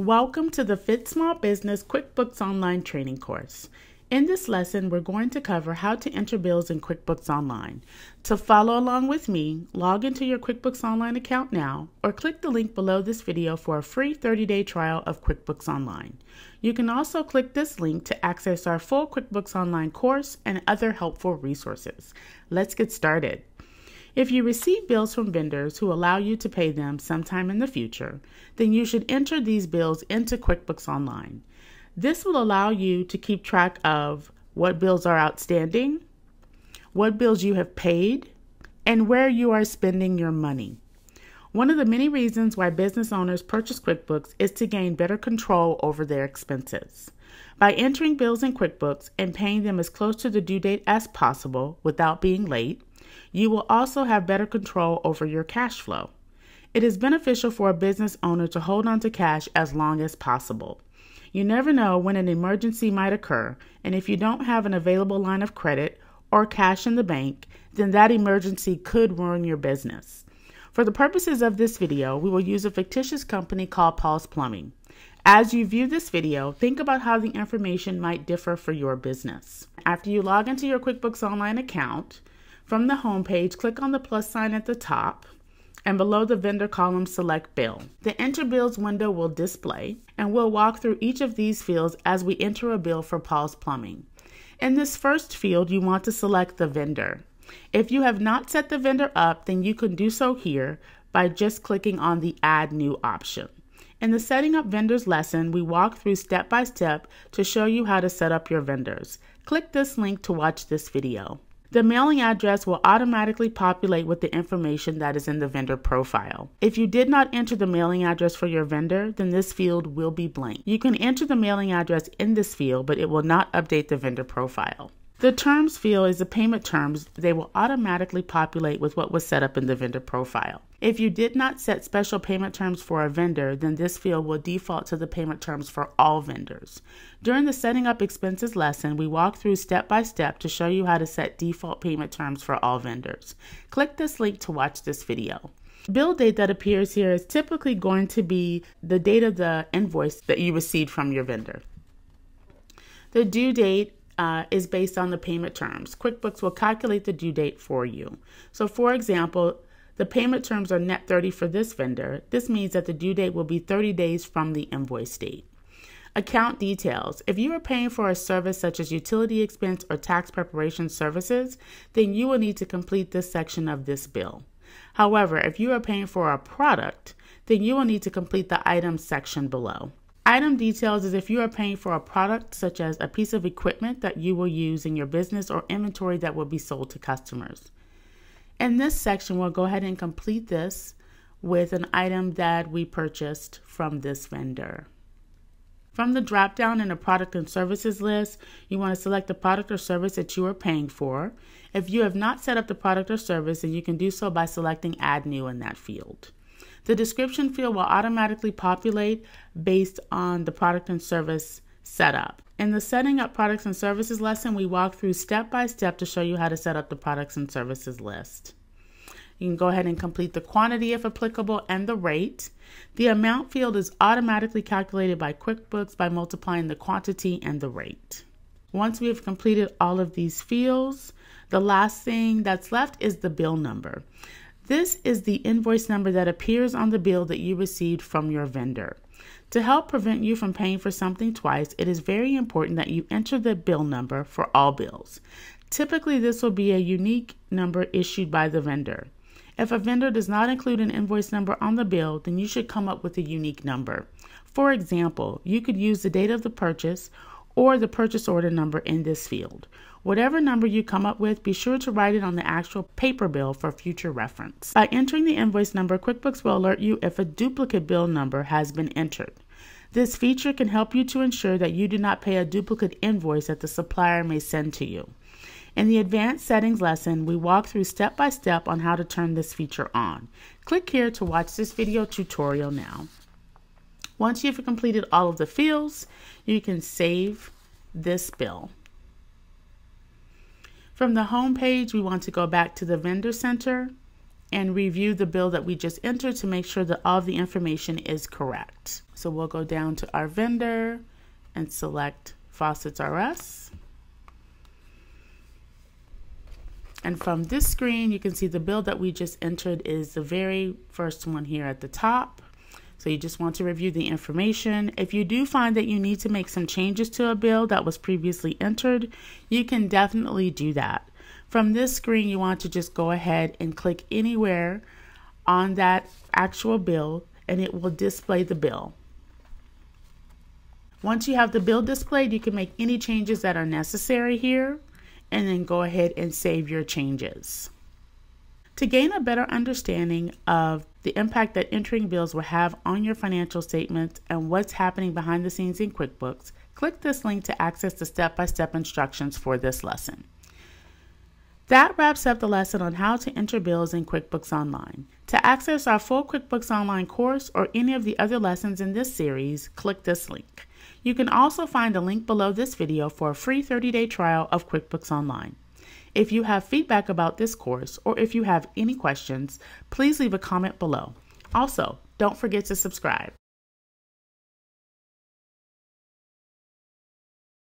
Welcome to the FitSmallBusiness QuickBooks Online training course. In this lesson, we're going to cover how to enter bills in QuickBooks Online. To follow along with me, log into your QuickBooks Online account now or click the link below this video for a free 30-day trial of QuickBooks Online. You can also click this link to access our full QuickBooks Online course and other helpful resources. Let's get started. If you receive bills from vendors who allow you to pay them sometime in the future, then you should enter these bills into QuickBooks Online. This will allow you to keep track of what bills are outstanding, what bills you have paid, and where you are spending your money. One of the many reasons why business owners purchase QuickBooks is to gain better control over their expenses. By entering bills in QuickBooks and paying them as close to the due date as possible without being late, you will also have better control over your cash flow. It is beneficial for a business owner to hold on to cash as long as possible. You never know when an emergency might occur, and if you don't have an available line of credit or cash in the bank, then that emergency could ruin your business. For the purposes of this video, we will use a fictitious company called Paul's Plumbing. As you view this video, think about how the information might differ for your business. After you log into your QuickBooks Online account, from the home page, click on the plus sign at the top, and below the vendor column, select bill. The Enter Bills window will display, and we'll walk through each of these fields as we enter a bill for Paul's Plumbing. In this first field, you want to select the vendor. If you have not set the vendor up, then you can do so here by just clicking on the Add New option. In the Setting Up Vendors lesson, we walk through step by step to show you how to set up your vendors. Click this link to watch this video. The mailing address will automatically populate with the information that is in the vendor profile. If you did not enter the mailing address for your vendor, then this field will be blank. You can enter the mailing address in this field, but it will not update the vendor profile. The terms field is the payment terms. They will automatically populate with what was set up in the vendor profile. If you did not set special payment terms for a vendor, then this field will default to the payment terms for all vendors. During the Setting Up Expenses lesson, we walk through step by step to show you how to set default payment terms for all vendors. Click this link to watch this video. Bill date that appears here is typically going to be the date of the invoice that you received from your vendor. The due date is based on the payment terms. QuickBooks will calculate the due date for you. So for example, the payment terms are net 30 for this vendor. This means that the due date will be 30 days from the invoice date. Account details. If you are paying for a service such as utility expense or tax preparation services, then you will need to complete this section of this bill. However, if you are paying for a product, then you will need to complete the items section below. Item details is if you are paying for a product such as a piece of equipment that you will use in your business or inventory that will be sold to customers. In this section, we'll go ahead and complete this with an item that we purchased from this vendor. From the drop down in the product and services list, you want to select the product or service that you are paying for. If you have not set up the product or service, then you can do so by selecting Add New in that field. The description field will automatically populate based on the product and service setup. In the Setting Up Products and Services lesson, we walk through step by step to show you how to set up the products and services list. You can go ahead and complete the quantity if applicable and the rate. The amount field is automatically calculated by QuickBooks by multiplying the quantity and the rate. Once we have completed all of these fields, the last thing that's left is the bill number. This is the invoice number that appears on the bill that you received from your vendor. To help prevent you from paying for something twice, it is very important that you enter the bill number for all bills. Typically, this will be a unique number issued by the vendor. If a vendor does not include an invoice number on the bill, then you should come up with a unique number. For example, you could use the date of the purchase or the purchase order number in this field. Whatever number you come up with, be sure to write it on the actual paper bill for future reference. By entering the invoice number, QuickBooks will alert you if a duplicate bill number has been entered. This feature can help you to ensure that you do not pay a duplicate invoice that the supplier may send to you. In the Advanced Settings lesson, we walk through step by step on how to turn this feature on. Click here to watch this video tutorial now. Once you've completed all of the fields, you can save this bill. From the home page, we want to go back to the Vendor Center and review the bill that we just entered to make sure that all the information is correct. So we'll go down to our vendor and select Faucets RS. And from this screen, you can see the bill that we just entered is the very first one here at the top. So you just want to review the information. If you do find that you need to make some changes to a bill that was previously entered, you can definitely do that. From this screen, you want to just go ahead and click anywhere on that actual bill, and it will display the bill. Once you have the bill displayed, you can make any changes that are necessary here, and then go ahead and save your changes. To gain a better understanding of the impact that entering bills will have on your financial statements and what's happening behind the scenes in QuickBooks, click this link to access the step-by-step instructions for this lesson. That wraps up the lesson on how to enter bills in QuickBooks Online. To access our full QuickBooks Online course or any of the other lessons in this series, click this link. You can also find a link below this video for a free 30-day trial of QuickBooks Online. If you have feedback about this course, or if you have any questions, please leave a comment below. Also, don't forget to subscribe.